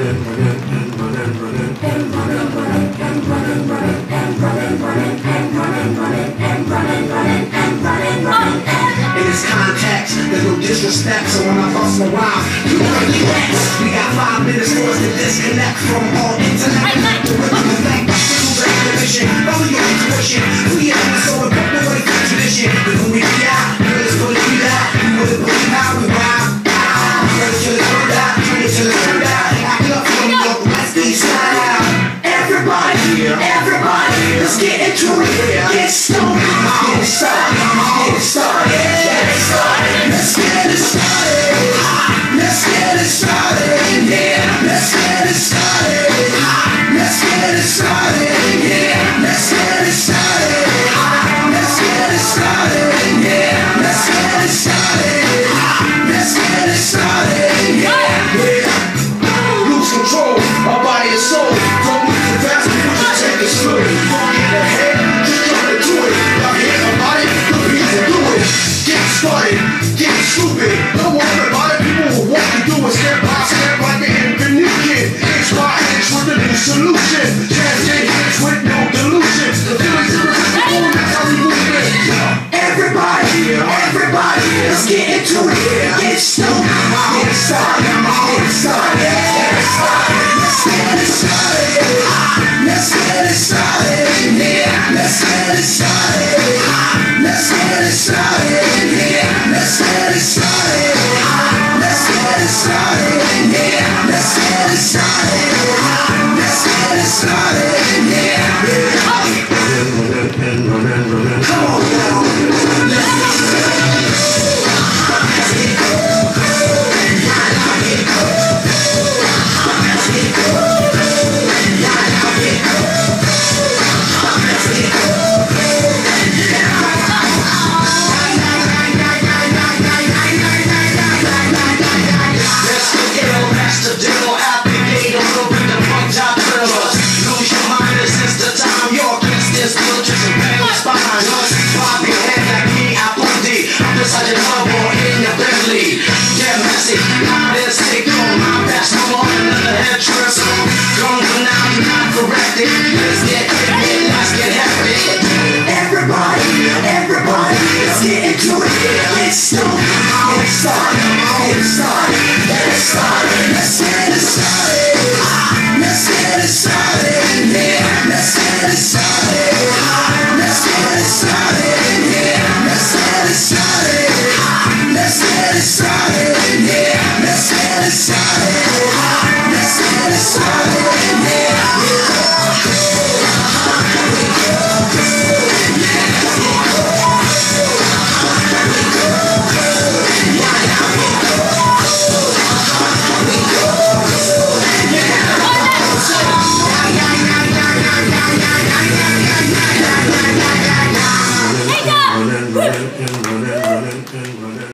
In this context, there's no disrespect, so when I bust my rhyme, you wanna relax. We got 5 minutes for us to disconnect from all intellect. The rhythm is back to the exhibition, only on expression. We have a soul of nobody contradiction. The movie we got, you're just gonna be that. You wouldn't believe how we rhyme. Let's get into it, get started, get started, get started, get started, let's get it started, let's get it started, yeah, let's get it started, let's get it started, yeah, let's get it started, let's get it started, yeah, let's get it started, let's get it started, yeah, lose control, our body and soul, don't move too fast, we just take it slow. Started, get stupid. Don't worry about it. People will walk and do it step by step like an infinite kid. Inch by inch with a new solution. Jazz hands with no delusions. The feelings irresistible, that's how we move it. Everybody, everybody, let's get into it. Get stupid. Get started. Get started. Get started. Let's get it started. Let's get it started. Yeah, let's get it started. Let's get it started. Let's get it started, let's get it started, yeah, let's get it started.